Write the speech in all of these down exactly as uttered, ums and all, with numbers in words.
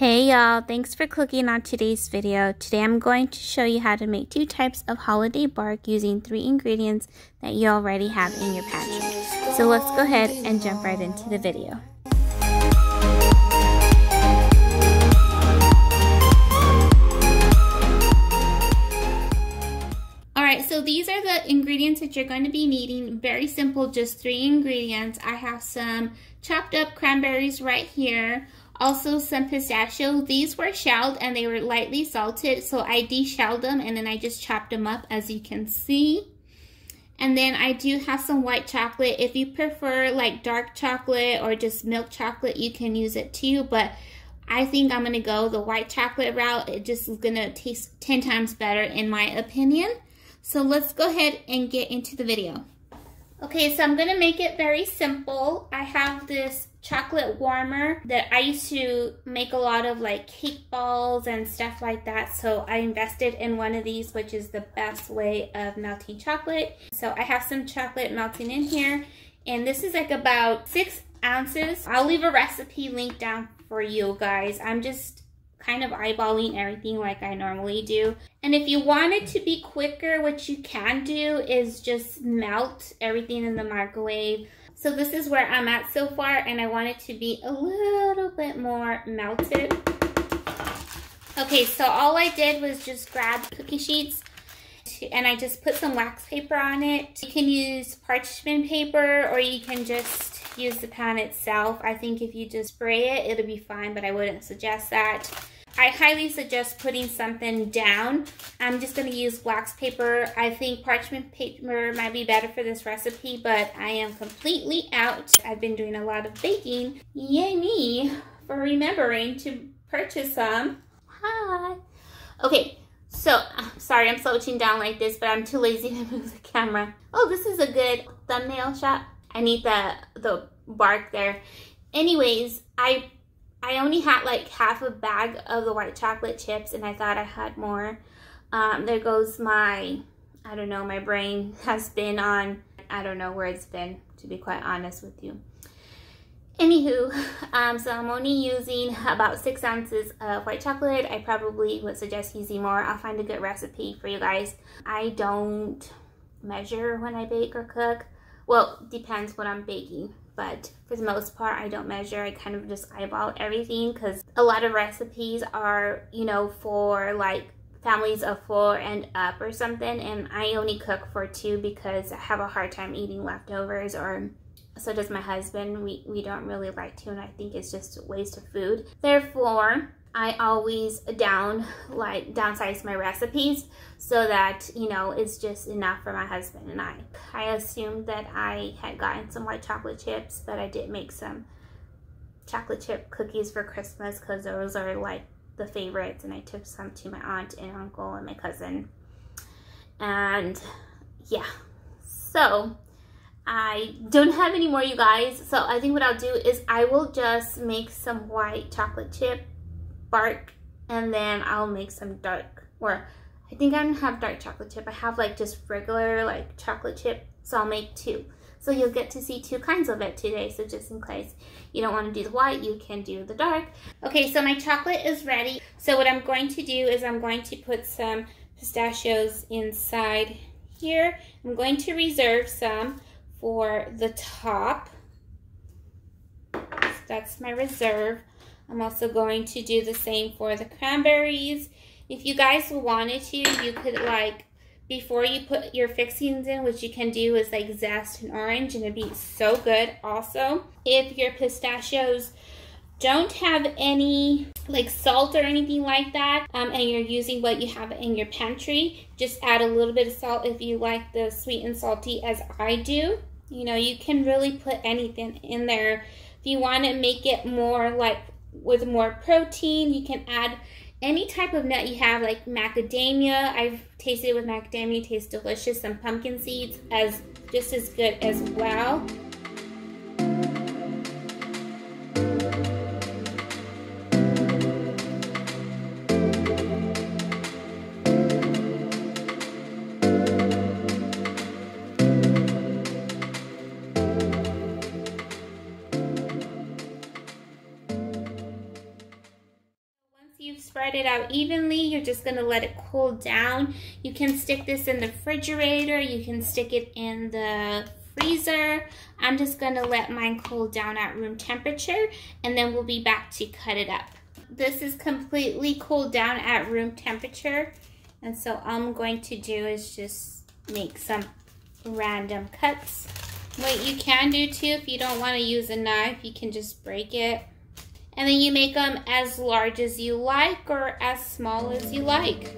Hey y'all, thanks for clicking on today's video. Today I'm going to show you how to make two types of holiday bark using three ingredients that you already have in your pantry. So let's go ahead and jump right into the video. Alright, so these are the ingredients that you're going to be needing. Very simple, just three ingredients. I have some chopped up cranberries right here. Also some pistachio. These were shelled and they were lightly salted, so I de-shelled them and then I just chopped them up, as you can see. And then I do have some white chocolate. If you prefer like dark chocolate or just milk chocolate, you can use it too, but I think I'm gonna go the white chocolate route. It just is gonna taste ten times better in my opinion. So let's go ahead and get into the video. Okay, so I'm gonna make it very simple. I have this chocolate warmer that I used to make a lot of like cake balls and stuff like that, so I invested in one of these, which is the best way of melting chocolate. So I have some chocolate melting in here, and this is like about six ounces. I'll leave a recipe link down for you guys. I'm just kind of eyeballing everything like I normally do. And if you want it to be quicker, what you can do is just melt everything in the microwave. So this is where I'm at so far, and I want it to be a little bit more melted. Okay, so all I did was just grab cookie sheets and I just put some wax paper on it. You can use parchment paper or you can just use the pan itself. I think if you just spray it, it'll be fine, but I wouldn't suggest that. I highly suggest putting something down. I'm just going to use wax paper. I think parchment paper might be better for this recipe, but I am completely out. I've been doing a lot of baking. Yay me for remembering to purchase some. Hi. Okay, so I'm sorry I'm slouching down like this, but I'm too lazy to move the camera. Oh, this is a good thumbnail shot. I need the, the bark there. Anyways, I... I only had like half a bag of the white chocolate chips and I thought I had more. Um, there goes my, I don't know, my brain has been on, I don't know where it's been, to be quite honest with you. Anywho, um, so I'm only using about six ounces of white chocolate. I probably would suggest using more. I'll find a good recipe for you guys. I don't measure when I bake or cook. Well, depends what I'm baking. But for the most part, I don't measure. I kind of just eyeball everything because a lot of recipes are, you know, for like families of four and up or something. And I only cook for two because I have a hard time eating leftovers, or so does my husband. We, we don't really like to, and I think it's just a waste of food. Therefore, I always down like downsize my recipes so that, you know, it's just enough for my husband and I. I assumed that I had gotten some white chocolate chips, but I did make some chocolate chip cookies for Christmas because those are like the favorites, and I took some to my aunt and uncle and my cousin. And yeah, so I don't have any more, you guys. So I think what I'll do is I will just make some white chocolate chip bark, and then I'll make some dark, or I think I don't have dark chocolate chip. I have like just regular like chocolate chip, so I'll make two. So you'll get to see two kinds of it today, so just in case you don't want to do the white, you can do the dark. Okay, so my chocolate is ready. So what I'm going to do is I'm going to put some pistachios inside here. I'm going to reserve some for the top. So that's my reserve. I'm also going to do the same for the cranberries. If you guys wanted to, you could like, before you put your fixings in, which you can do is like zest an orange, and it'd be so good also. If your pistachios don't have any like salt or anything like that, um, and you're using what you have in your pantry, just add a little bit of salt if you like the sweet and salty as I do. You know, you can really put anything in there. If you want to make it more like with more protein, you can add any type of nut you have, like macadamia. I've tasted it with macadamia, it tastes delicious. Some pumpkin seeds, as just as good as well. spread it out evenly. You're just gonna let it cool down. You can stick this in the refrigerator. You can stick it in the freezer. I'm just gonna let mine cool down at room temperature, and then we'll be back to cut it up. This is completely cooled down at room temperature, and so all I'm going to do is just make some random cuts. What you can do too, if you don't want to use a knife, you can just break it, and then you make them as large as you like or as small as you like.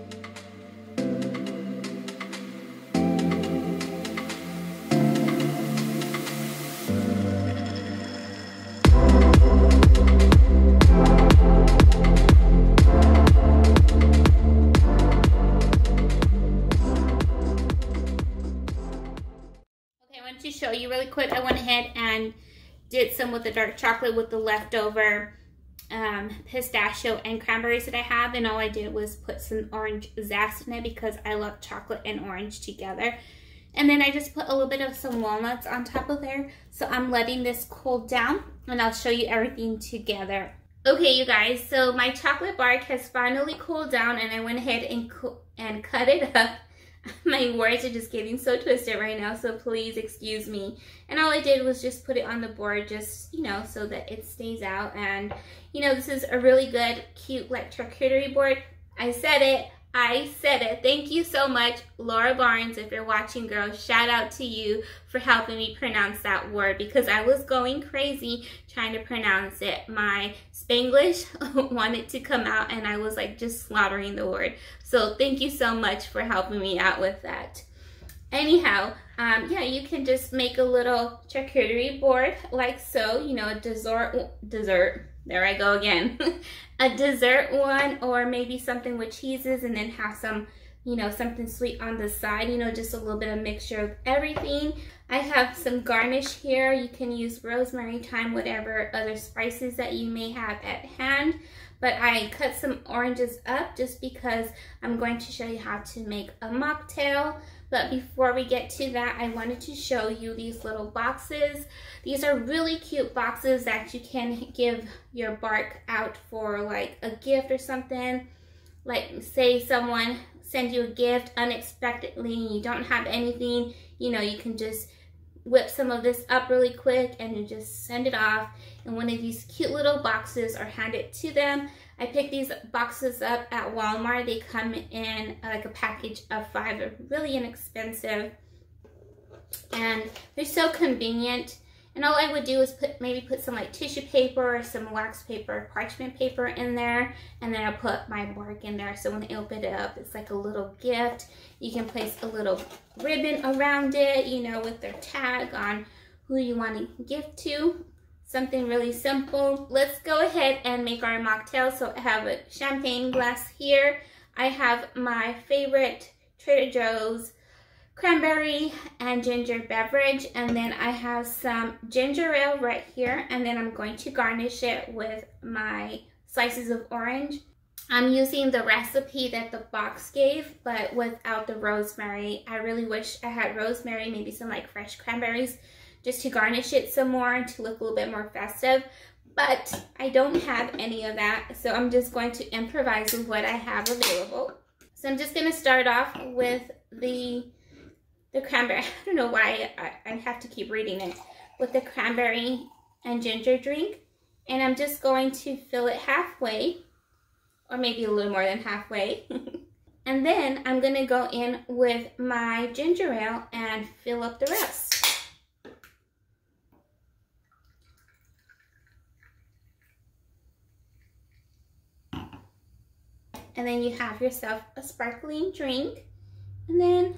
To show you really quick, I went ahead and did some with the dark chocolate with the leftover um, pistachio and cranberries that I have, and all I did was put some orange zest in it because I love chocolate and orange together. And then I just put a little bit of some walnuts on top of there. So I'm letting this cool down, and I'll show you everything together. Okay, you guys, so my chocolate bark has finally cooled down, and I went ahead and co and cut it up. My words are just getting so twisted right now, so please excuse me. And all I did was just put it on the board, just, you know, so that it stays out. And, you know, this is a really good, cute, like, charcuterie board. I said it. I said it. Thank you so much, Laura Barnes. If you're watching, girl, shout out to you for helping me pronounce that word, because I was going crazy trying to pronounce it. My Spanglish wanted to come out, and I was like just slaughtering the word. So thank you so much for helping me out with that. Anyhow, um, yeah, you can just make a little charcuterie board like so, you know, a dessert, dessert. There I go again. A dessert one, or maybe something with cheeses, and then have some, you know, something sweet on the side, you know, just a little bit of mixture of everything. I have some garnish here. You can use rosemary, thyme, whatever other spices that you may have at hand. But I cut some oranges up just because I'm going to show you how to make a mocktail. But before we get to that, I wanted to show you these little boxes. These are really cute boxes that you can give your bark out for, like a gift or something. Like, say someone sends you a gift unexpectedly and you don't have anything, you know, you can just whip some of this up really quick and you just send it off in one of these cute little boxes, or hand it to them. I picked these boxes up at Walmart. They come in like a package of five. They're really inexpensive, and they're so convenient. And all I would do is put maybe put some like tissue paper or some wax paper, parchment paper in there, and then I put my bark in there. So when I open it up, it's like a little gift. You can place a little ribbon around it, you know, with their tag on who you want to gift to. Something really simple. Let's go ahead and make our mocktail. So I have a champagne glass here. I have my favorite Trader Joe's cranberry and ginger beverage, and then I have some ginger ale right here, and then I'm going to garnish it with my slices of orange. I'm using the recipe that the box gave, but without the rosemary. I really wish I had rosemary, maybe some like fresh cranberries, just to garnish it some more and to look a little bit more festive, but I don't have any of that, so I'm just going to improvise with what I have available. So I'm just gonna start off with the The cranberry. I don't know why I, I have to keep reading it. With the cranberry and ginger drink, and I'm just going to fill it halfway, or maybe a little more than halfway. And then I'm gonna go in with my ginger ale and fill up the rest. And then you have yourself a sparkling drink, and then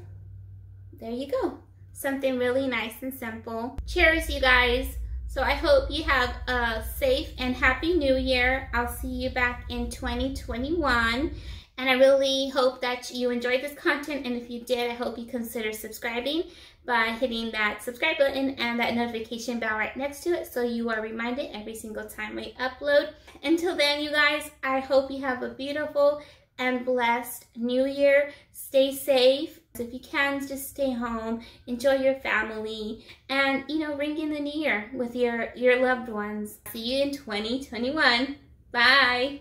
there you go. Something really nice and simple. Cheers, you guys. So I hope you have a safe and happy new year. I'll see you back in twenty twenty-one. And I really hope that you enjoyed this content. And if you did, I hope you consider subscribing by hitting that subscribe button and that notification bell right next to it, so you are reminded every single time we upload. Until then, you guys, I hope you have a beautiful and blessed new year. Stay safe. So if you can, just stay home, enjoy your family, and, you know, ring in the new year with your, your loved ones. See you in twenty twenty-one. Bye.